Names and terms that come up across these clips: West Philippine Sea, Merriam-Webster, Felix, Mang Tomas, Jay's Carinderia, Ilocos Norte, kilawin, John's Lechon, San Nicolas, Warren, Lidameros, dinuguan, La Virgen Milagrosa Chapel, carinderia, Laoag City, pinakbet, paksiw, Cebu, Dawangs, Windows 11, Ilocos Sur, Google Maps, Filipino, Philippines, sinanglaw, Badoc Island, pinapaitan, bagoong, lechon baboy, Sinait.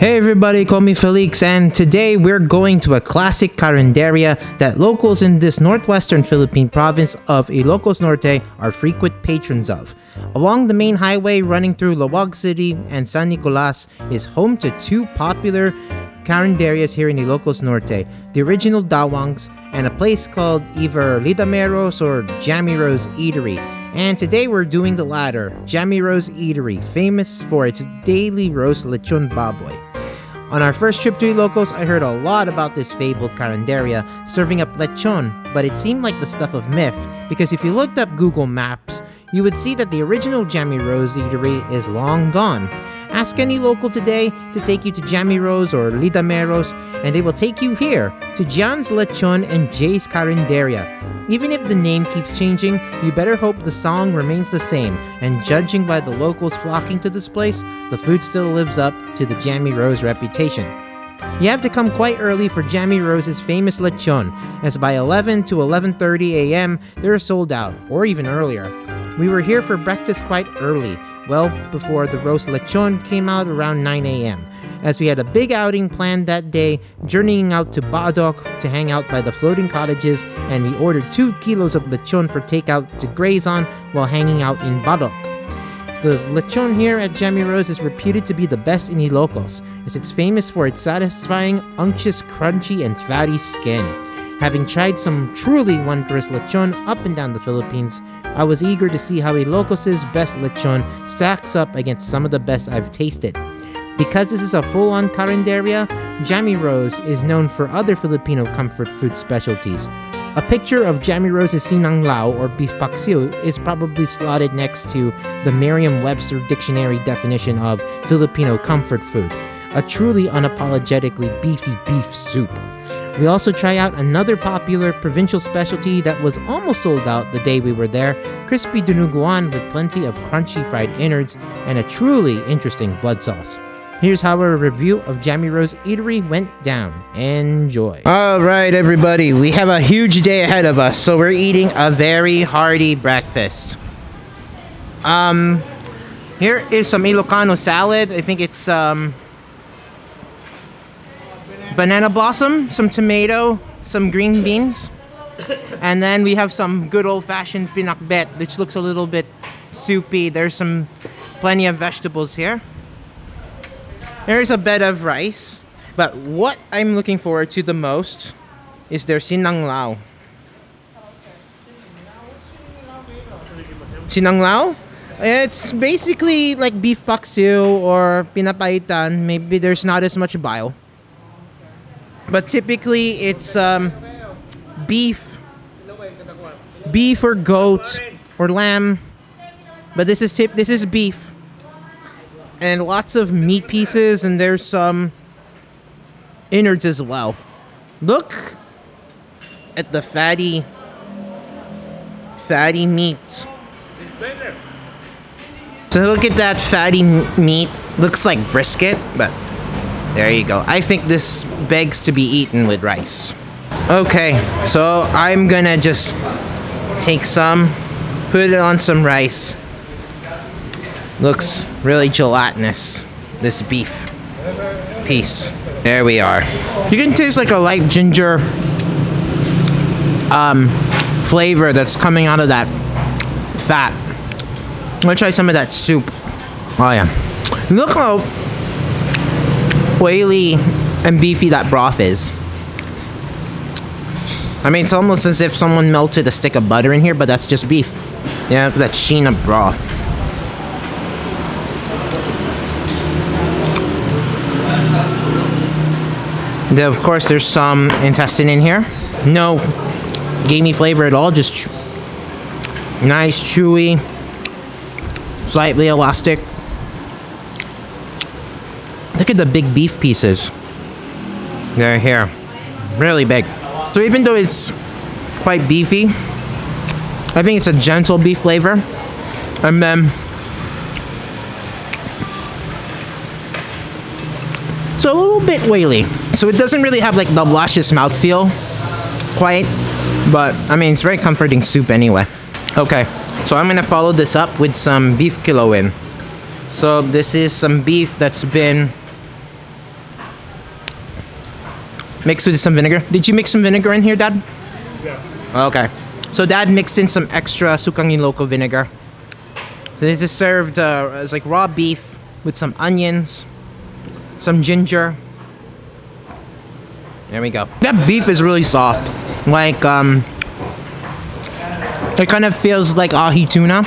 Hey everybody, call me Felix, and today we're going to a classic carinderia that locals in this northwestern Philippine province of Ilocos Norte are frequent patrons of. Along the main highway running through Laoag City and San Nicolas is home to two popular carinderias here in Ilocos Norte, the original Dawangs and a place called either Lidameros or Jamie Rose Eatery. And today we're doing the latter, Jamie Rose Eatery, famous for its daily roast lechon baboy. On our first trip to Ilocos, I heard a lot about this fabled carinderia serving up lechon, but it seemed like the stuff of myth, because if you looked up Google Maps, you would see that the original Jamie Rose Eatery is long gone. Ask any local today to take you to Jamie Rose or Lidameros, and they will take you here, to John's Lechon and Jay's Carinderia. Even if the name keeps changing, you better hope the song remains the same, and judging by the locals flocking to this place, the food still lives up to the Jamie Rose reputation. You have to come quite early for Jamie Rose's famous lechon, as by 11 to 11:30 a.m. they're sold out, or even earlier. We were here for breakfast quite early, well before the roast lechon came out around 9 a.m., as we had a big outing planned that day, journeying out to Badoc to hang out by the floating cottages, and we ordered 2 kilos of lechon for takeout to graze on while hanging out in Badoc. The lechon here at Jamie Rose is reputed to be the best in Ilocos, as it's famous for its satisfying, unctuous, crunchy, and fatty skin. Having tried some truly wondrous lechon up and down the Philippines, I was eager to see how Ilocos' best lechon stacks up against some of the best I've tasted. Because this is a full-on carinderia, Jamie Rose is known for other Filipino comfort food specialties. A picture of Jamie Rose's sinanglaw or beef paksiw is probably slotted next to the Merriam-Webster dictionary definition of Filipino comfort food, a truly unapologetically beefy beef soup. We also try out another popular provincial specialty that was almost sold out the day we were there, crispy dinuguan with plenty of crunchy fried innards and a truly interesting blood sauce. Here's how our review of Jamie Rose Eatery went down. Enjoy. Alright everybody, we have a huge day ahead of us, so we're eating a very hearty breakfast. Here is some Ilocano salad. I think it's banana blossom, some tomato, some green beans, and then we have some good old-fashioned pinakbet, which looks a little bit soupy. There's plenty of vegetables here. There's a bed of rice, but what I'm looking forward to the most is their sinanglaw. Sinanglaw? It's basically like beef paksiw or pinapaitan. Maybe there's not as much bile. But typically it's beef or goat or lamb. But this is beef. And lots of meat pieces, and there's some innards as well. Look at the fatty meat. So look at that fatty meat. Looks like brisket, but there you go. I think this begs to be eaten with rice. Okay, so I'm gonna just take some, put it on some rice. Looks really gelatinous, this beef piece. There we are. You can taste like a light ginger flavor that's coming out of that fat. I'm gonna try some of that soup. Oh yeah. Look how oily and beefy that broth is. I mean, it's almost as if someone melted a stick of butter in here, but that's just beef. Yeah, that sheen of broth. Then, of course, there's some intestine in here. No gamey flavor at all, just nice, chewy, slightly elastic. Look at the big beef pieces. They're here. Really big. So even though it's quite beefy, I think it's a gentle beef flavor. And then it's a little bit oily, so it doesn't really have like the luscious mouthfeel quite, but I mean, it's very comforting soup anyway. Okay, so I'm gonna follow this up with some beef kilawin. So this is some beef that's been Mixed with some vinegar. Did you mix some vinegar in here, Dad? Yeah. Okay. So Dad mixed in some extra sukang Ilocano vinegar. This is served as like raw beef with some onions, some ginger. There we go. That beef is really soft. Like, it kind of feels like ahi tuna.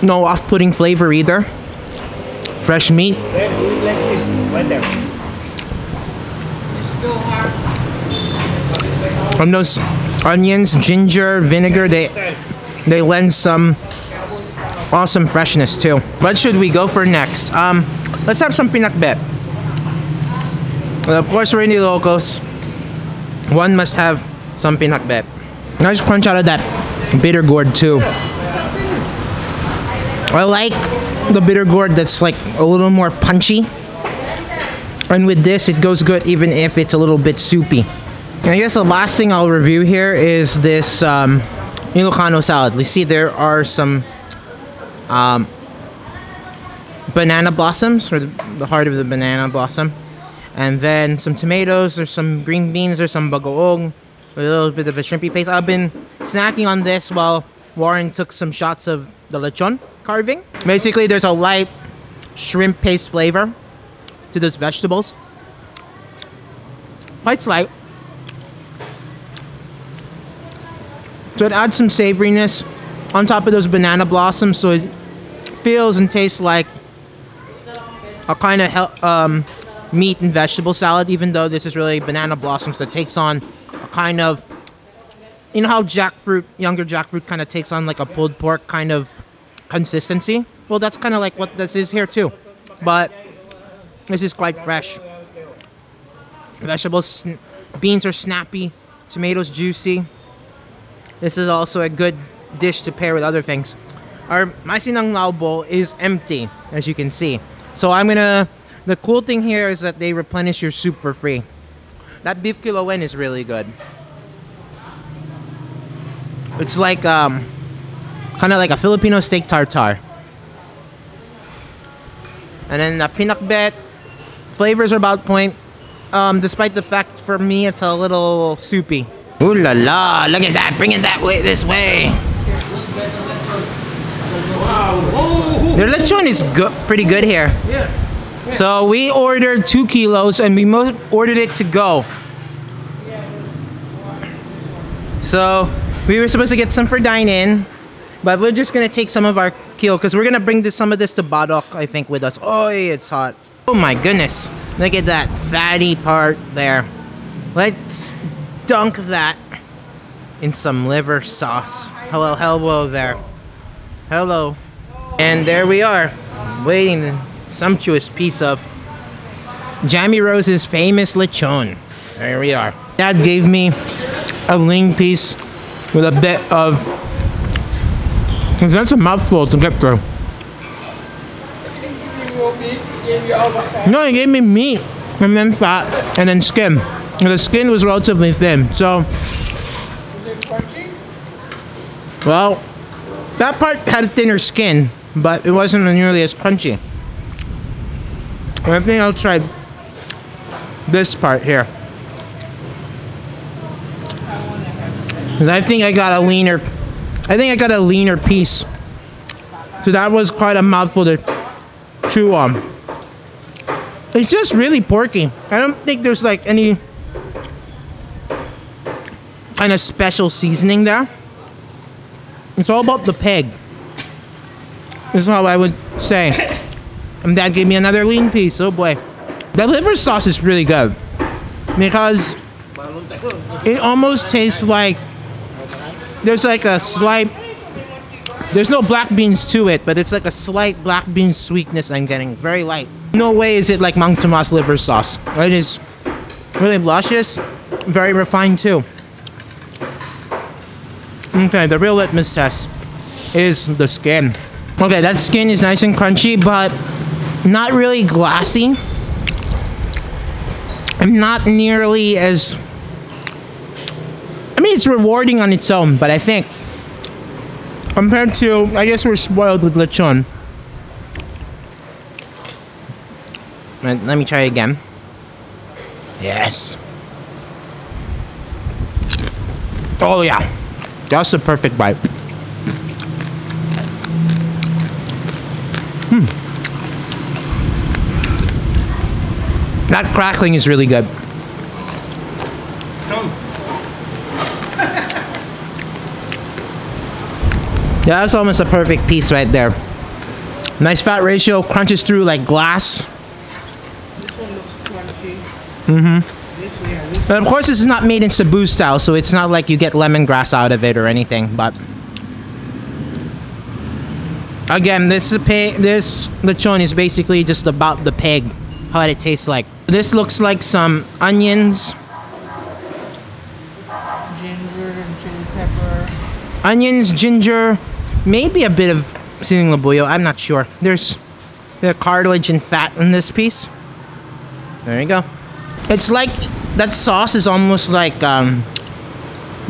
No off-putting flavor either. Fresh meat. And those onions, ginger, vinegar, they lend some awesome freshness too. What should we go for next? Let's have some pinakbet. Well, of course, we're in the Ilocos. One must have some pinakbet. Nice crunch out of that bitter gourd too. I like the bitter gourd that's like a little more punchy, and with this it goes good even if it's a little bit soupy. And I guess the last thing I'll review here is this Ilocano salad. You see there are some banana blossoms, or the heart of the banana blossom, and then some tomatoes or some green beans or some bagoong, a little bit of a shrimpy paste. I've been snacking on this while Warren took some shots of the lechon carving. Basically, there's a light shrimp paste flavor to those vegetables. Quite slight. So it adds some savoriness on top of those banana blossoms, so it feels and tastes like a kind of meat and vegetable salad, even though this is really banana blossoms that takes on a kind of, you know how jackfruit, younger jackfruit kind of takes on like a pulled pork kind of consistency? Well, that's kind of like what this is here too, but this is quite fresh. Vegetables, beans are snappy, tomatoes juicy. This is also a good dish to pair with other things. My sinanglaw bowl is empty, as you can see. So the cool thing here is that they replenish your soup for free. That beef kiloen is really good. It's like, kind of like a Filipino steak tartare. And then the pinakbet, flavors are about point, despite the fact for me it's a little soupy. Ooh la la, look at that, bring it that way, this way. Wow. Their lechon is pretty good here. Yeah. So we ordered 2 kilos and we ordered it to go. So we were supposed to get some for dine-in, but we're just gonna take some of our kilo because we're gonna bring some of this to Badoc, I think, with us. Oh, it's hot. Oh my goodness. Look at that fatty part there. Let's dunk that in some liver sauce. Hello, hello there. Hello. And there we are, waiting the sumptuous piece of Jamie Rose's famous lechon. There we are. Dad gave me a ling piece with a bit of, that's a mouthful to get through. No, he gave me meat and then fat and then skin. And the skin was relatively thin, so. Well, that part had a thinner skin, but it wasn't nearly as crunchy. I think I'll try this part here. I think I got a leaner. I think I got a leaner piece. So that was quite a mouthful to chew on. It's just really porky. I don't think there's like any kind of special seasoning there. It's all about the peg. This is how I would say. And Dad gave me another lean piece. Oh boy. The liver sauce is really good because it almost tastes like there's like a slight, there's no black beans to it, but it's like a slight black bean sweetness I'm getting, very light. No way is it like Mang Tomas liver sauce. It is really luscious, very refined too. Okay, the real litmus test is the skin. Okay, that skin is nice and crunchy, but not really glassy. I'm not nearly as, I mean, it's rewarding on its own, but I think compared to, I guess we're spoiled with lechon. Let me try again. Yes. Oh yeah, that was the perfect bite. That crackling is really good. Yeah, that's almost a perfect piece right there. Nice fat ratio, crunches through like glass. This one looks crunchy. Mm-hmm. And of course, this is not made in Cebu style, so it's not like you get lemongrass out of it or anything. But again, this lechon is basically just about the pig, how it tastes like. This looks like some onions. Ginger and chili pepper. Onions, ginger, maybe a bit of sinanglaw. I'm not sure. There's the cartilage and fat in this piece. There you go. It's like that sauce is almost like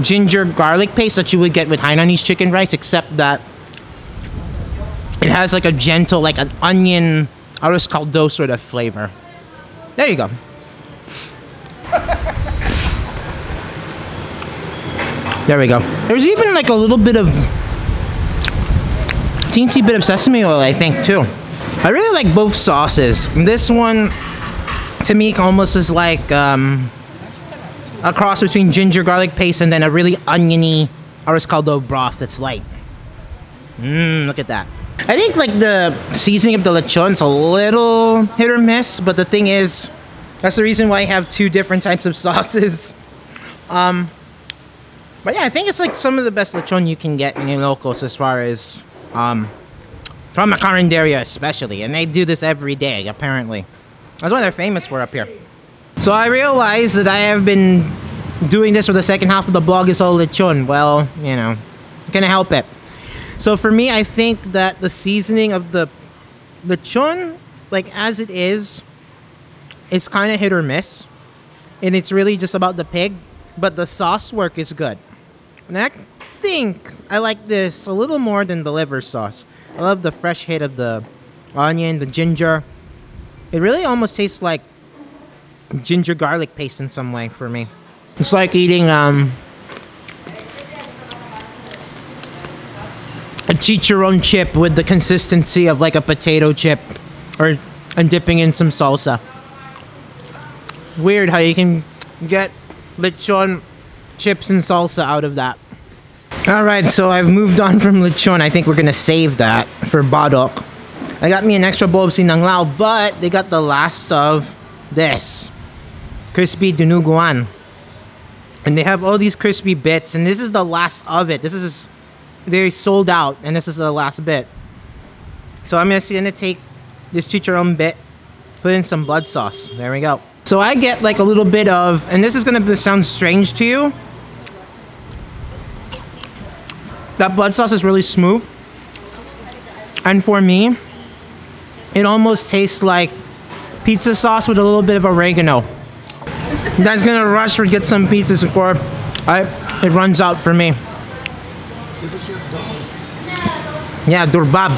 ginger garlic paste that you would get with Hainanese chicken rice, except that it has like a gentle, like an onion arroz caldo sort of flavor. There you go. There we go. There's even like a little bit of teensy bit of sesame oil, I think, too. I really like both sauces. This one, to me, almost is like a cross between ginger garlic paste and then a really oniony arroz caldo broth that's light. Mmm, look at that. I think like the seasoning of the lechon's a little hit or miss, but the thing is, that's the reason why I have two different types of sauces. But yeah, I think it's like some of the best lechon you can get in Ilocos as far as from a carinderia especially, and they do this every day apparently. That's what they're famous for up here. So I realized that I have been doing this for the second half of the blog is all lechon. Well, you know, can I help it? So for me, I think that the seasoning of the lechon, like as it is kind of hit or miss. And it's really just about the pig, but the sauce work is good. And I think I like this a little more than the liver sauce. I love the fresh hit of the onion, the ginger. It really almost tastes like ginger garlic paste in some way for me. It's like eating a chicharron chip with the consistency of like a potato chip, and dipping in some salsa. Weird how you can get lechon chips and salsa out of that. Alright, so I've moved on from lechon. I think we're gonna save that for Badoc. I got me an extra bowl of sinanglaw, but they got the last of this crispy dinuguan. And they have all these crispy bits, and this is the last of it. This is, they sold out, and this is the last bit. So I'm just gonna take this chicharron bit, put in some blood sauce. There we go. So I get like a little bit of, and this is gonna sound strange to you. That blood sauce is really smooth. And for me, it almost tastes like pizza sauce with a little bit of oregano. That's gonna rush for get some pizzas before it runs out for me. Yeah, durbab.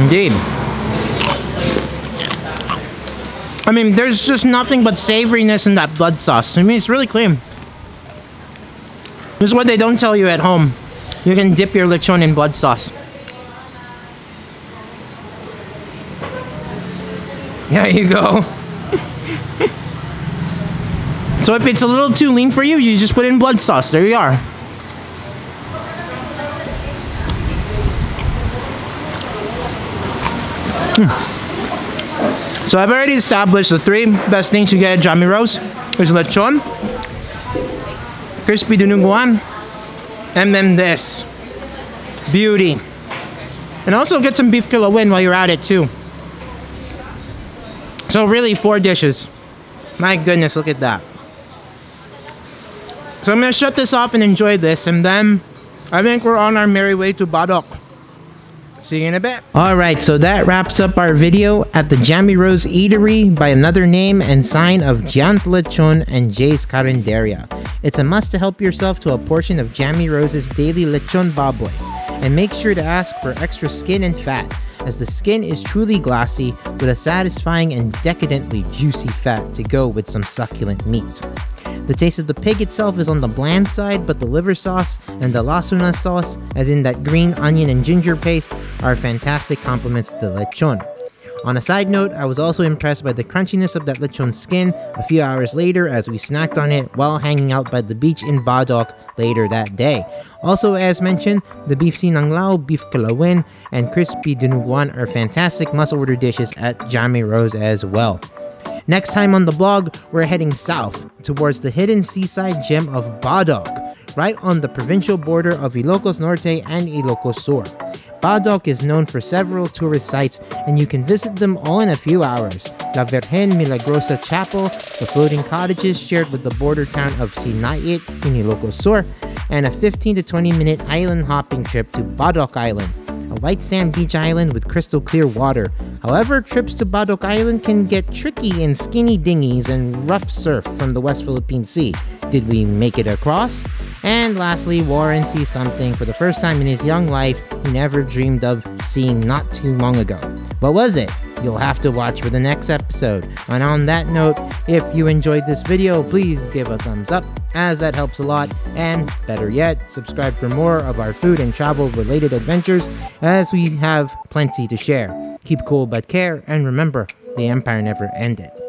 Indeed. I mean, there's just nothing but savoriness in that blood sauce. I mean, it's really clean. This is what they don't tell you at home. You can dip your lechon in blood sauce. There you go. So if it's a little too lean for you, you just put in blood sauce. There you are. So I've already established the three best things you get at Jamie Rose. There's lechon, crispy dinuguan, and then this. Beauty. And also get some beef kilawin while you're at it too. So really 4 dishes. My goodness, look at that. So I'm gonna shut this off and enjoy this, and then I think we're on our merry way to Badoc. See you in a bit. Alright, so that wraps up our video at the Jamie Rose Eatery by another name and sign of John's Lechon and Jay's Carinderia. It's a must to help yourself to a portion of Jamie Rose's daily lechon baboy, and make sure to ask for extra skin and fat. as the skin is truly glossy with a satisfying and decadently juicy fat to go with some succulent meat. The taste of the pig itself is on the bland side, but the liver sauce and the lasuna sauce, as in that green onion and ginger paste, are fantastic complements to the lechon. On a side note, I was also impressed by the crunchiness of that lechon skin a few hours later as we snacked on it while hanging out by the beach in Badoc later that day. Also, as mentioned, the beef sinanglaw, beef kalawin, and crispy dinuguan are fantastic must-order dishes at Jamie Rose as well. Next time on the blog, we're heading south towards the hidden seaside gem of Badoc, right on the provincial border of Ilocos Norte and Ilocos Sur. Badoc is known for several tourist sites, and you can visit them all in a few hours. La Virgen Milagrosa Chapel, the floating cottages shared with the border town of Sinait in Ilocos Sur, and a 15 to 20 minute island hopping trip to Badoc Island, a white sand beach island with crystal clear water. However, trips to Badoc Island can get tricky in skinny dinghies and rough surf from the West Philippine Sea. Did we make it across? And lastly, Warren sees something for the first time in his young life he never dreamed of seeing not too long ago. What was it? You'll have to watch for the next episode. And on that note, if you enjoyed this video, please give a thumbs up, as that helps a lot, and better yet, subscribe for more of our food and travel related adventures, as we have plenty to share. Keep cool but care, and remember, the empire never ended.